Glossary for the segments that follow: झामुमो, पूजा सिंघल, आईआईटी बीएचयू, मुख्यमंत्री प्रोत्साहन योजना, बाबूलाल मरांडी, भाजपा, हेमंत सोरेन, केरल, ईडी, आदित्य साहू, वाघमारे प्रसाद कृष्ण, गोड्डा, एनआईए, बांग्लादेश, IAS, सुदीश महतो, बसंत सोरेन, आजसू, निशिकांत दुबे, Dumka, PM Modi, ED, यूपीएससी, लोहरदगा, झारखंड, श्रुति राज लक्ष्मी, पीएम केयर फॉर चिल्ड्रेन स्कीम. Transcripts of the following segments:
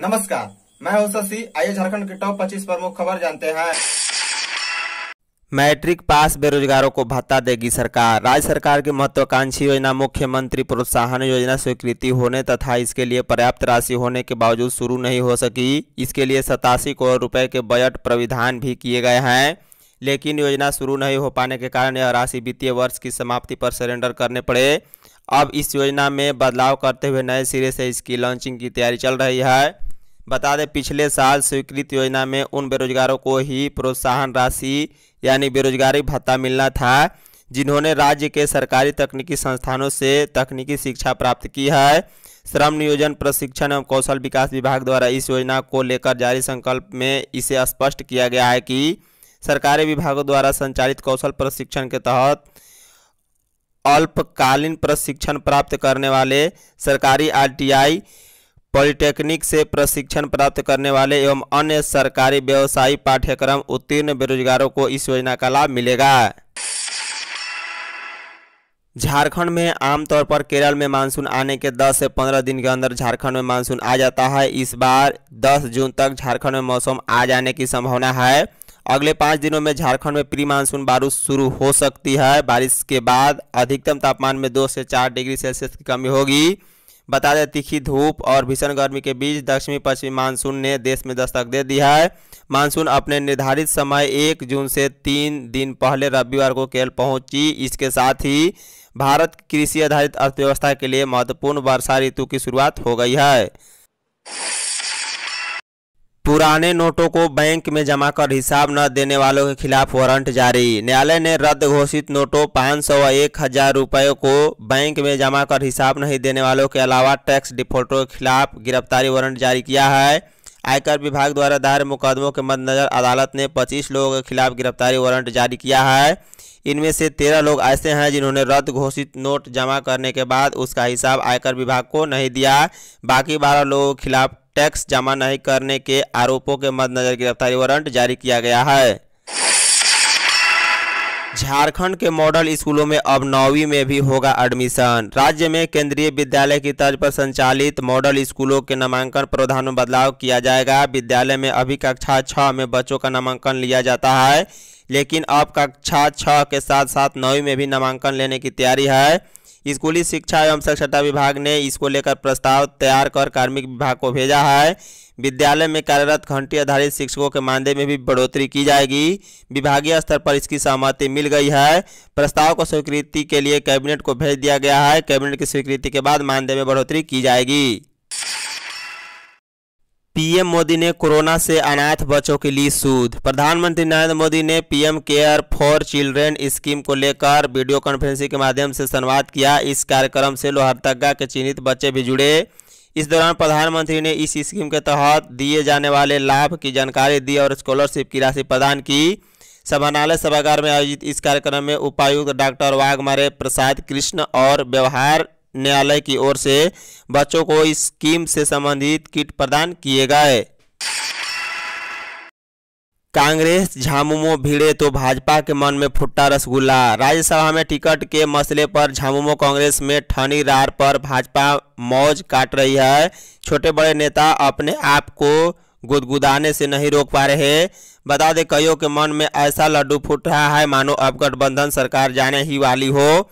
नमस्कार, मैं हूं शशि। आइए झारखंड की टॉप 25 प्रमुख खबर जानते हैं। मैट्रिक पास बेरोजगारों को भत्ता देगी सरकार। राज्य सरकार की महत्वाकांक्षी योजना मुख्यमंत्री प्रोत्साहन योजना स्वीकृति होने तथा इसके लिए पर्याप्त राशि होने के बावजूद शुरू नहीं हो सकी। इसके लिए 87 करोड़ रुपए के बजट प्राविधान भी किए गए हैं, लेकिन योजना शुरू नहीं हो पाने के कारण यह राशि वित्तीय वर्ष की समाप्ति पर सरेंडर करने पड़े। अब इस योजना में बदलाव करते हुए नए सिरे से इसकी लॉन्चिंग की तैयारी चल रही है। बता दें, पिछले साल स्वीकृत योजना में उन बेरोजगारों को ही प्रोत्साहन राशि यानी बेरोजगारी भत्ता मिलना था जिन्होंने राज्य के सरकारी तकनीकी संस्थानों से तकनीकी शिक्षा प्राप्त की है। श्रम नियोजन प्रशिक्षण एवं कौशल विकास विभाग द्वारा इस योजना को लेकर जारी संकल्प में इसे स्पष्ट किया गया है कि सरकारी विभागों द्वारा संचालित कौशल प्रशिक्षण के तहत अल्पकालीन प्रशिक्षण प्राप्त करने वाले, सरकारी RTI पॉलिटेक्निक से प्रशिक्षण प्राप्त करने वाले एवं अन्य सरकारी व्यवसायी पाठ्यक्रम उत्तीर्ण बेरोजगारों को इस योजना का लाभ मिलेगा। झारखंड में आमतौर पर केरल में मानसून आने के 10 से 15 दिन के अंदर झारखंड में मानसून आ जाता है। इस बार 10 जून तक झारखंड में मौसम आ जाने की संभावना है। अगले 5 दिनों में झारखंड में प्री मानसून बारिश शुरू हो सकती है। बारिश के बाद अधिकतम तापमान में 2 से 4 डिग्री सेल्सियस की कमी होगी। बता दें, तीखी धूप और भीषण गर्मी के बीच दक्षिणी पश्चिमी मानसून ने देश में दस्तक दे दी है। मानसून अपने निर्धारित समय 1 जून से 3 दिन पहले रविवार को केरल पहुंची। इसके साथ ही भारत की कृषि आधारित अर्थव्यवस्था के लिए महत्वपूर्ण वर्षा ऋतु की शुरुआत हो गई है। पुराने नोटों को बैंक में जमा कर हिसाब न देने वालों के खिलाफ वारंट जारी। न्यायालय ने रद्द घोषित नोटों 500 और 1000 रुपये को बैंक में जमा कर हिसाब नहीं देने वालों के अलावा टैक्स डिफॉल्टरों के खिलाफ गिरफ्तारी वारंट जारी किया है। आयकर विभाग द्वारा दायर मुकदमों के मद्देनजर अदालत ने 25 लोगों के खिलाफ गिरफ्तारी वारंट जारी किया है। इनमें से 13 लोग ऐसे हैं जिन्होंने रद्द घोषित नोट जमा करने के बाद उसका हिसाब आयकर विभाग को नहीं दिया। बाकी 12 लोगों के खिलाफ टैक्स जमा नहीं करने के आरोपों के मद्देनजर गिरफ्तारी वारंट जारी किया गया है। झारखंड के मॉडल स्कूलों में अब 9वीं में भी होगा एडमिशन। राज्य में केंद्रीय विद्यालय की तर्ज पर संचालित मॉडल स्कूलों के नामांकन प्रावधान में बदलाव किया जाएगा। विद्यालय में अभी कक्षा 6 में बच्चों का नामांकन लिया जाता है, लेकिन अब कक्षा 6 के साथ साथ 9वीं में भी नामांकन लेने की तैयारी है। स्कूली शिक्षा एवं साक्षरता विभाग ने इसको लेकर प्रस्ताव तैयार कर कार्मिक विभाग को भेजा है। विद्यालय में कार्यरत घंटे आधारित शिक्षकों के मानदेय में भी बढ़ोतरी की जाएगी। विभागीय स्तर पर इसकी सहमति मिल गई है। प्रस्ताव को स्वीकृति के लिए कैबिनेट को भेज दिया गया है। कैबिनेट की स्वीकृति के बाद मानदेय में बढ़ोतरी की जाएगी। पीएम मोदी ने कोरोना से अनाथ बच्चों की ली सूद। प्रधानमंत्री नरेंद्र मोदी ने पीएम केयर फॉर चिल्ड्रेन स्कीम को लेकर वीडियो कॉन्फ्रेंसिंग के माध्यम से संवाद किया। इस कार्यक्रम से लोहरदगा के चिन्हित बच्चे भी जुड़े। इस दौरान प्रधानमंत्री ने इस स्कीम के तहत दिए जाने वाले लाभ की जानकारी दी और स्कॉलरशिप की राशि प्रदान की। सभानालय सभागार में आयोजित इस कार्यक्रम में उपायुक्त डॉक्टर वाघमारे प्रसाद कृष्ण और व्यवहार न्यायालय की ओर से बच्चों को इस स्कीम से संबंधित किट प्रदान किए गए। कांग्रेस झामुमो भिड़े तो भाजपा के मन में फूटा रसगुल्ला। राज्यसभा में टिकट के मसले पर झामुमो कांग्रेस में ठनी रार पर भाजपा मौज काट रही है। छोटे बड़े नेता अपने आप को गुदगुदाने से नहीं रोक पा रहे। बता दें, कईयों के मन में ऐसा लड्डू फूट रहा है मानो अब गठबंधन सरकार जाने ही वाली हो।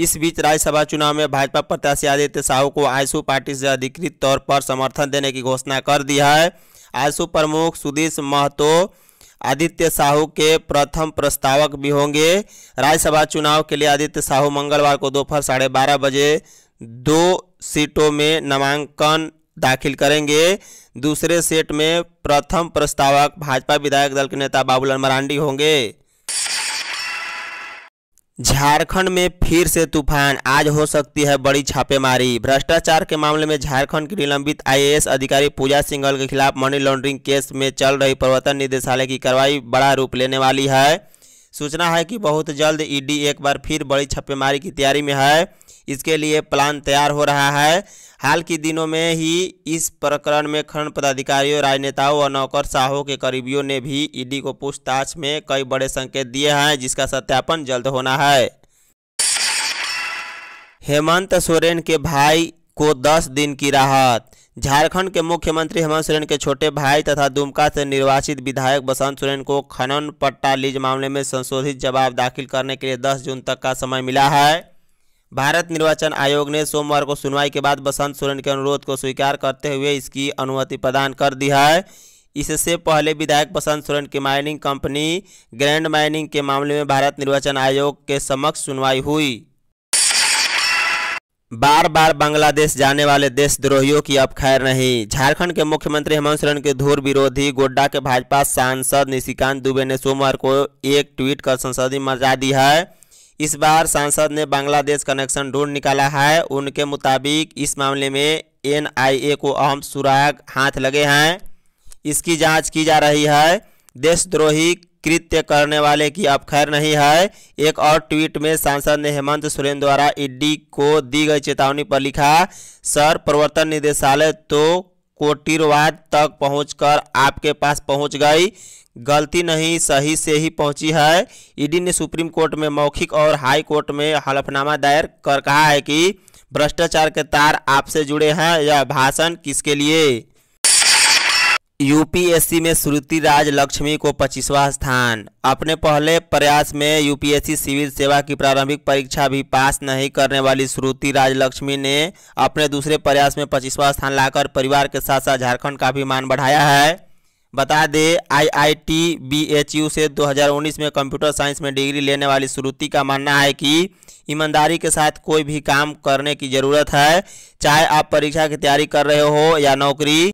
इस बीच राज्यसभा चुनाव में भाजपा प्रत्याशी आदित्य साहू को आजसू पार्टी से अधिकृत तौर पर समर्थन देने की घोषणा कर दी है। आजसू प्रमुख सुदीश महतो आदित्य साहू के प्रथम प्रस्तावक भी होंगे। राज्यसभा चुनाव के लिए आदित्य साहू मंगलवार को दोपहर 12:30 बजे 2 सीटों में नामांकन दाखिल करेंगे। दूसरे सेट में प्रथम प्रस्तावक भाजपा विधायक दल के नेता बाबूलाल मरांडी होंगे। झारखंड में फिर से तूफान, आज हो सकती है बड़ी छापेमारी। भ्रष्टाचार के मामले में झारखंड की निलंबित IAS अधिकारी पूजा सिंघल के खिलाफ मनी लॉन्ड्रिंग केस में चल रही प्रवर्तन निदेशालय की कार्रवाई बड़ा रूप लेने वाली है। सूचना है कि बहुत जल्द ED एक बार फिर बड़ी छापेमारी की तैयारी में है। इसके लिए प्लान तैयार हो रहा है। हाल के दिनों में ही इस प्रकरण में खनन पदाधिकारियों, राजनेताओं और नौकरशाहों के करीबियों ने भी ED को पूछताछ में कई बड़े संकेत दिए हैं, जिसका सत्यापन जल्द होना है। हेमंत सोरेन के भाई को 10 दिन की राहत। झारखंड के मुख्यमंत्री हेमंत सोरेन के छोटे भाई तथा दुमका से निर्वाचित विधायक बसंत सोरेन को खनन पट्टा लीज मामले में संशोधित जवाब दाखिल करने के लिए 10 जून तक का समय मिला है। भारत निर्वाचन आयोग ने सोमवार को सुनवाई के बाद बसंत सोरेन के अनुरोध को स्वीकार करते हुए इसकी अनुमति प्रदान कर दी है। इससे पहले विधायक बसंत सोरेन की माइनिंग कंपनी ग्रैंड माइनिंग के मामले में भारत निर्वाचन आयोग के समक्ष सुनवाई हुई। बार बार बांग्लादेश जाने वाले देशद्रोहियों की अब खैर नहीं। झारखंड के मुख्यमंत्री हेमंत सोरेन के धूर विरोधी गोड्डा के भाजपा सांसद निशिकांत दुबे ने सोमवार को एक ट्वीट कर संसदीय मचा दी है। इस बार सांसद ने बांग्लादेश कनेक्शन ढूंढ निकाला है। उनके मुताबिक इस मामले में एनआईए को अहम सुराग हाथ लगे हैं, इसकी जांच की जा रही है। देशद्रोही कृत्य करने वाले की अब खैर नहीं है। एक और ट्वीट में सांसद ने हेमंत सोरेन द्वारा ईडी को दी गई चेतावनी पर लिखा, सर प्रवर्तन निदेशालय तो कोटिरवाद तक पहुंचकर आपके पास पहुंच गई, गलती नहीं सही से ही पहुंची है। ईडी ने सुप्रीम कोर्ट में मौखिक और हाई कोर्ट में हलफनामा दायर कर कहा है कि भ्रष्टाचार के तार आपसे जुड़े हैं। यह भाषण किसके लिए? यूपीएससी में श्रुति राज लक्ष्मी को 25वां स्थान। अपने पहले प्रयास में यूपीएससी सिविल सेवा की प्रारंभिक परीक्षा भी पास नहीं करने वाली श्रुति राज लक्ष्मी ने अपने दूसरे प्रयास में 25वां स्थान लाकर परिवार के साथ साथ झारखंड का भी मान बढ़ाया है। बता दें, आईआईटी बीएचयू से 2019 में कंप्यूटर साइंस में डिग्री लेने वाली श्रुति का मानना है कि ईमानदारी के साथ कोई भी काम करने की ज़रूरत है, चाहे आप परीक्षा की तैयारी कर रहे हो या नौकरी।